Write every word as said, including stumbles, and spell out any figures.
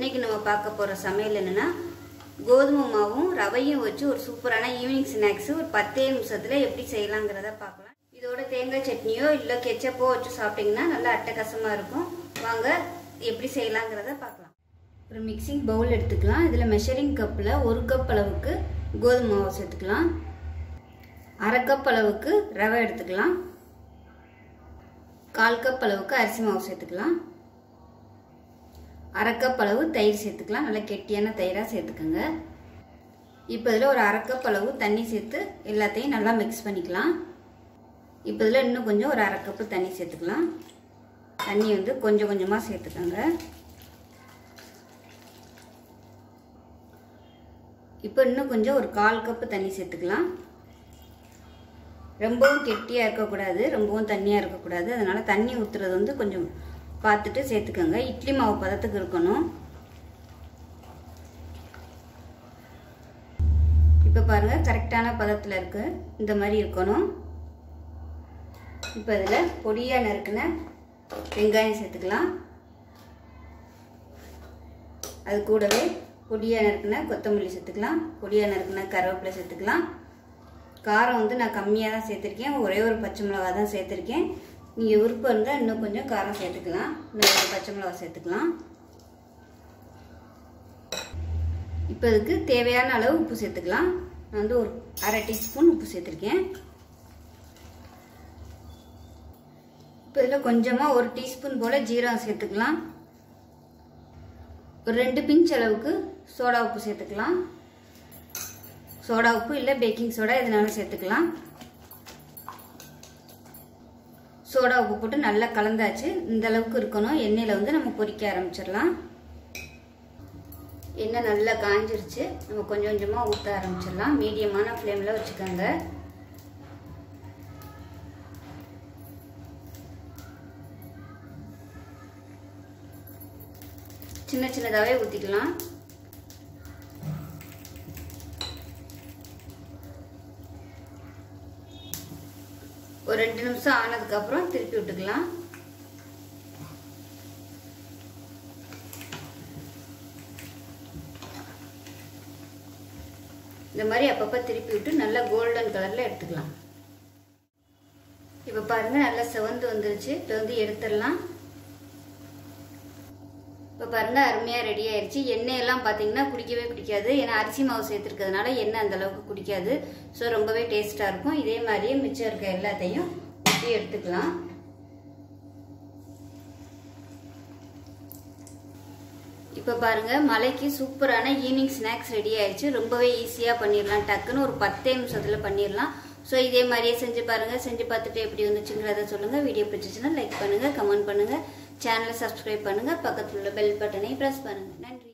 இன்னைக்கு நம்ம பார்க்க போற சமையல் என்னன்னா கோதுமை மாவும் ரவையும் வச்சு ஒரு சூப்பரான ஈவினிங் ஸ்நாக்ஸ் ஒரு பத்து நிமிஷத்துல எப்படி செய்யலாம்ங்கறத பார்க்கலாம். இதோட தேங்காய் சட்னியோ இல்ல கெச்சப்போ வச்சு சாப்பிட்டீங்கன்னா நல்லா அட்டகாசமா இருக்கும். வாங்க எப்படி செய்யலாம்ங்கறத பார்க்கலாம். ஒரு மிக்ஸிங் பவுல் எடுத்துக்கலாம். இதுல மெஷரிங் கப்ல ஒரு கப் அளவுக்கு கோதுமை மாவு சேர்த்துக்கலாம். அரை கப் அளவுக்கு ரவை எடுத்துக்கலாம். கால் கப் அளவுக்கு அரிசி மாவு சேர்த்துக்கலாம். அரை கப் அளவு தயிர் சேர்த்துக்கலாம். நல்லா கெட்டியான தயிராக சேர்த்துக்கோங்க. இப்போ இதில் ஒரு அரை கப் அளவு தண்ணி சேர்த்து எல்லாத்தையும் நல்லா மிக்ஸ் பண்ணிக்கலாம். இப்போ இதில் இன்னும் கொஞ்சம் ஒரு அரை கப்பு தண்ணி சேர்த்துக்கலாம். தண்ணி வந்து கொஞ்சம் கொஞ்சமாக சேர்த்துக்கோங்க. இப்போ இன்னும் கொஞ்சம் ஒரு கால் கப்பு தண்ணி சேர்த்துக்கலாம். ரொம்பவும் கெட்டியாக இருக்கக்கூடாது, ரொம்பவும் தண்ணியாக இருக்கக்கூடாது. அதனால் தண்ணி ஊற்றுறது வந்து கொஞ்சம் பார்த்துட்டு சேர்த்துக்கோங்க. இட்லி மாவு பதத்துக்கு இருக்கணும். இப்போ பாருங்கள், கரெக்டான பதத்தில் இருக்கு. இந்த மாதிரி இருக்கணும். இப்போ இதில் பொடியாக நறுக்கின வெங்காயம் சேர்த்துக்கலாம். அது கூடவே பொடியாக நறுக்கின கொத்தமல்லி சேர்த்துக்கலாம். பொடியாக நறுக்கின கருவேப்பிலை சேர்த்துக்கலாம். காரம் வந்து நான் கம்மியாக தான் சேர்த்துருக்கேன். ஒரே ஒரு பச்சை மிளகாய் தான் சேர்த்துருக்கேன். நீங்கள் விருப்பம் இருந்தால் இன்னும் கொஞ்சம் காரம் சேர்த்துக்கலாம். இன்னும் பச்சை மிளகா சேர்த்துக்கலாம். இப்போ இதுக்கு தேவையான அளவு உப்பு சேர்த்துக்கலாம். நான் வந்து ஒரு அரை டீஸ்பூன் உப்பு சேர்த்துருக்கேன். இப்போ இதில் கொஞ்சமாக ஒரு டீஸ்பூன் போல் ஜீரகம் சேர்த்துக்கலாம். ஒரு ரெண்டு பிஞ்ச் அளவுக்கு சோடா உப்பு சேர்த்துக்கலாம். சோடா உப்பு இல்லை பேக்கிங் சோடா இதனால சேர்த்துக்கலாம். சோடா உப்பு போட்டு நல்லா கலந்தாச்சு. இந்த அளவுக்கு இருக்கணும். எண்ணெயில் வந்து நம்ம பொரிக்க ஆரம்பிச்சிடலாம். எண்ணெய் நல்லா காஞ்சிருச்சு. நம்ம கொஞ்சம் கொஞ்சமாக ஊற்ற ஆரம்பிச்சிடலாம். மீடியமான ஃப்ளேமில் வச்சுக்கோங்க. சின்ன சின்னதாகவே ஊற்றிக்கலாம். ஒரு ரெண்டு நிமிஷம் ஆனதுக்கு அப்புறம் திருப்பி விட்டுக்கலாம். இந்த மாதிரி அப்பப்போ திருப்பி விட்டு நல்லா கோல்டன் கலர்ல எடுத்துக்கலாம். இப்ப பாருங்க, நல்லா செவந்து வந்துருச்சு. இப்போ வந்து எடுத்துடலாம். இப்போ பாருங்க, அருமையா ரெடி ஆயிடுச்சு. எண்ணெய் எல்லாம் பாத்தீங்கன்னா குடிக்கவே குடிக்காது. ஏன்னா அரிசி மாவு சேர்த்துருக்கிறதுனால எண்ணெய் அந்த அளவுக்கு குடிக்காது. ஸோ ரொம்பவே டேஸ்டா இருக்கும். இதே மாதிரியே மிச்சம் இருக்க எல்லாத்தையும் ஊற்றி எடுத்துக்கலாம். இப்போ பாருங்க, மலைக்கு சூப்பரான ஈவினிங் ஸ்நாக்ஸ் ரெடி ஆயிடுச்சு. ரொம்பவே ஈஸியா பண்ணிடலாம். டக்குன்னு ஒரு பத்தே நிமிஷத்துல பண்ணிடலாம். ஸோ இதே மாதிரியே செஞ்சு பாருங்க. செஞ்சு பார்த்துட்டு எப்படி வந்துச்சுங்கிறத சொல்லுங்க. வீடியோ பிடிச்சிச்சுன்னா லைக் பண்ணுங்க, கமெண்ட் பண்ணுங்க, சேனலை சப்ஸ்கிரைப் பண்ணுங்க, பக்கத்துல உள்ள பெல் பட்டனை பிரஸ் பண்ணுங்க. நன்றி.